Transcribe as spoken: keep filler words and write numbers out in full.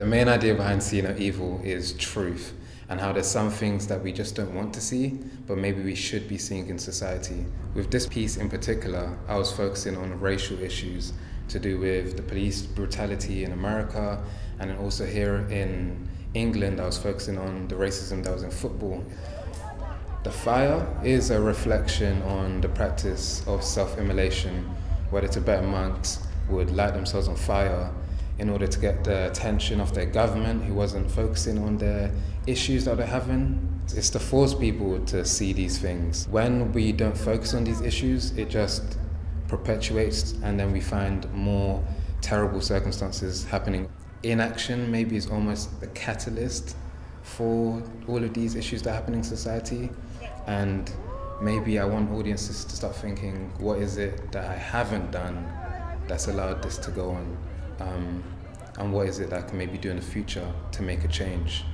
The main idea behind See No Evil is truth, and how there's some things that we just don't want to see, but maybe we should be seeing in society. With this piece in particular, I was focusing on racial issues to do with the police brutality in America, and then also here in England, I was focusing on the racism that was in football. The fire is a reflection on the practice of self-immolation, where the Tibetan monks would light themselves on fire in order to get the attention of their government, who wasn't focusing on their issues that they're having. It's to force people to see these things. When we don't focus on these issues, it just perpetuates, and then we find more terrible circumstances happening. Inaction maybe is almost the catalyst for all of these issues that happen in society. And maybe I want audiences to start thinking, what is it that I haven't done that's allowed this to go on? Um, and what is it that I can maybe do in the future to make a change?